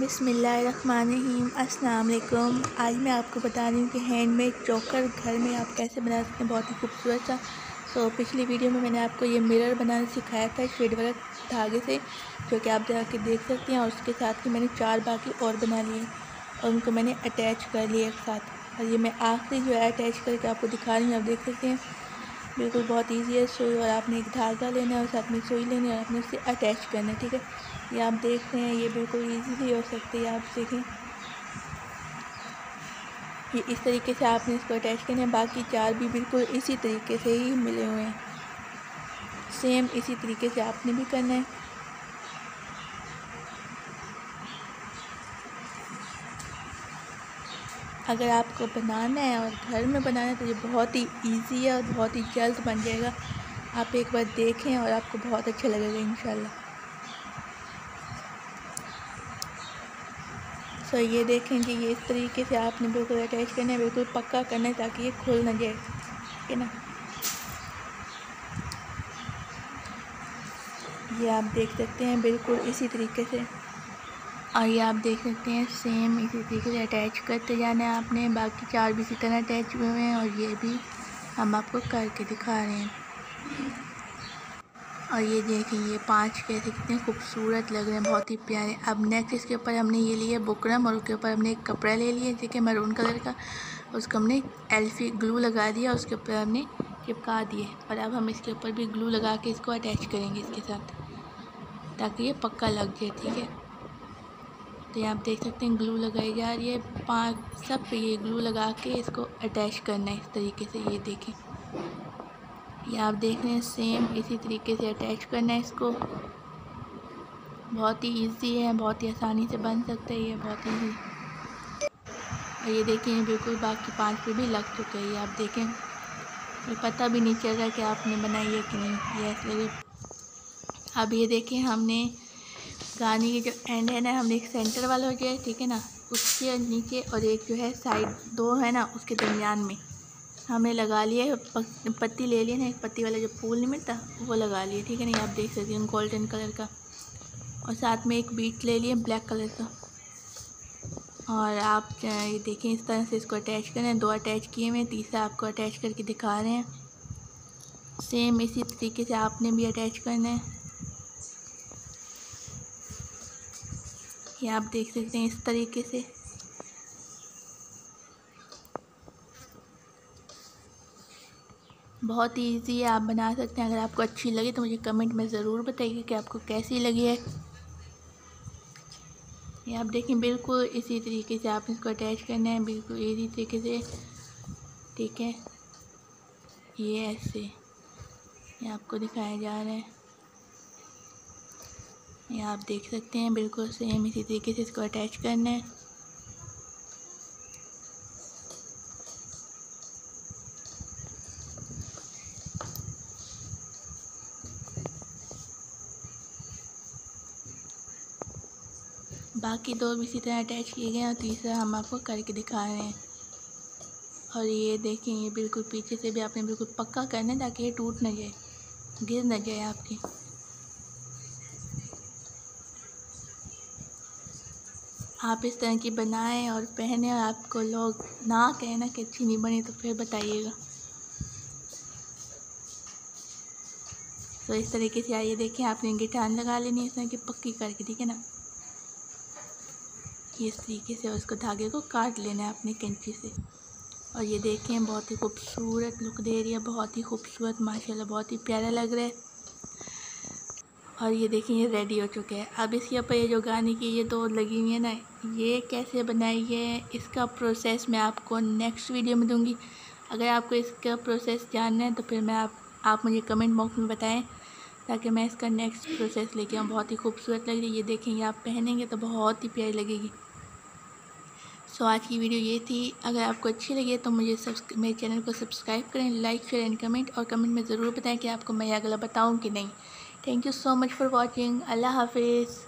बिस्मिल्लाहिर्रहमानिर्रहीम अस्सलाम वालेकुम। आज मैं आपको बता रही हूँ कि हैंडमेड चोकर घर में आप कैसे बना सकते हैं, बहुत ही खूबसूरत सा। तो पिछली वीडियो में मैंने आपको ये मिरर बनाना सिखाया था शेड वर्क धागे से, जो कि आप जाके देख सकते हैं। और उसके साथ ही मैंने चार बाकी और बना लिए और उनको मैंने अटैच कर लिए एक साथ। और ये मैं आखिरी जो है अटैच करके आपको दिखा रही हूँ, आप देख सकते हैं। बिल्कुल बहुत ईजी है। सुई और आपने एक धागा लेना है और साथ में सुई लेनी है और आपने उसे अटैच करना है, ठीक है। ये आप देख रहे हैं, ये बिल्कुल ईजीली हो सकती है। आप देखें ये इस तरीके से आपने इसको अटैच करना है। बाकी चार भी बिल्कुल इसी तरीके से ही मिले हुए हैं, सेम इसी तरीके से आपने भी करना है। अगर आपको बनाना है और घर में बनाना है तो ये बहुत ही इजी है और बहुत ही जल्द बन जाएगा। आप एक बार देखें और आपको बहुत अच्छा लगेगा इंशाल्लाह। सो ये देखें कि ये इस तरीके से आपने बिल्कुल अटैच करना है, बिल्कुल पक्का करना है ताकि ये खुल ना जाए, ठीक है ना। ये आप देख सकते हैं बिल्कुल इसी तरीके से। और ये आप देख सकते हैं सेम इसी तरीके से अटैच करते जाना है आपने। बाकी चार भी इसी तरह अटैच हुए हैं और ये भी हम आपको करके दिखा रहे हैं। और ये देखिए ये पांच कैसे कितने खूबसूरत लग रहे हैं, बहुत ही प्यारे। अब नेक्स्ट इसके ऊपर हमने ये लिए बुकरम और उसके ऊपर हमने एक कपड़ा ले लिया जो कि मैरून कलर का, उसको हमने एल्फी ग्लू लगा दिया, उसके ऊपर हमने चिपका दिए। और अब हम इसके ऊपर भी ग्लू लगा के इसको अटैच करेंगे इसके साथ ताकि ये पक्का लग जाए, ठीक है। तो ये आप देख सकते हैं ग्लू लगाई जा रही है पाँच सब पे, ये ग्लू लगा के इसको अटैच करना है इस तरीके से। ये देखें ये आप देख रहे हैं सेम इसी तरीके से अटैच करना है इसको। बहुत ही इजी है, बहुत ही आसानी से बन सकता है ये, बहुत ईजी। और ये देखिए बिल्कुल बाकी पाँच पे भी लग चुके हैं। ये आप देखें, ये पता भी नहीं चल रहा कि आपने बनाई है कि नहीं, ये इसलिए। अब ये देखें हमने गाने की जो एंड है ना, हमने एक सेंटर वाला हो गया है, ठीक है ना, उसके नीचे और एक जो है साइड दो है ना उसके दरमियान में हमने लगा लिया है। पत्ती ले लिया ना, एक पत्ती वाला जो फूल में था वो लगा लिया, ठीक है ना। आप देख सकते हैं गोल्डन कलर का। और साथ में एक बीट ले लिए ब्लैक कलर का। और आप ये देखें इस तरह से इसको अटैच कर रहे हैं, दो अटैच किए हुए हैं, तीसरा आपको अटैच करके दिखा रहे हैं। सेम इसी तरीके से आपने भी अटैच करना है। ये आप देख सकते हैं इस तरीके से। बहुत ही ईजी है, आप बना सकते हैं। अगर आपको अच्छी लगी तो मुझे कमेंट में ज़रूर बताइए कि आपको कैसी लगी है। ये आप देखें बिल्कुल इसी तरीके से आप इसको अटैच करना है, बिल्कुल इसी तरीके से, ठीक है। ये ऐसे ये आपको दिखाया जा रहा है, ये आप देख सकते हैं बिल्कुल सेम इसी तरीके से इसको अटैच करना है। बाकी दो भी इसी तरह अटैच किए गए हैं और तीसरा हम आपको करके दिखा रहे हैं। और ये देखें ये बिल्कुल पीछे से भी आपने बिल्कुल पक्का करना है ताकि ये टूट ना जाए, गिर ना जाए आपकी। आप इस तरह की बनाएं और पहने और आपको लोग ना कहना कि अच्छी नहीं बनी तो फिर बताइएगा। तो इस तरीके से आइए देखें आपने गिटान लगा लेनी है इस तरह की पक्की करके, ठीक है ना। इस तरीके से उसको धागे को काट लेना है अपनी कैंची से। और ये देखें बहुत ही खूबसूरत लुक दे रही है, बहुत ही खूबसूरत माशाल्लाह, बहुत ही प्यारा लग रहा है। और ये देखिए ये रेडी हो चुके हैं। अब इसके ऊपर ये जो गाने की ये दो लगी हुई है ना, ये कैसे बनाई है इसका प्रोसेस मैं आपको नेक्स्ट वीडियो में दूंगी। अगर आपको इसका प्रोसेस जानना है तो फिर मैं आप मुझे कमेंट बॉक्स में बताएं ताकि मैं इसका नेक्स्ट प्रोसेस लेके आऊँ। बहुत ही खूबसूरत लग रही है, ये देखेंगे आप पहनेंगे तो बहुत ही प्यारी लगेगी। सो आज की वीडियो ये थी। अगर आपको अच्छी लगी तो मुझे मेरे चैनल को सब्सक्राइब करें, लाइक शेयर एंड कमेंट। और कमेंट में ज़रूर बताएं कि आपको मैं अगला बताऊँ कि नहीं। Thank you so much for watching. Allah Hafiz.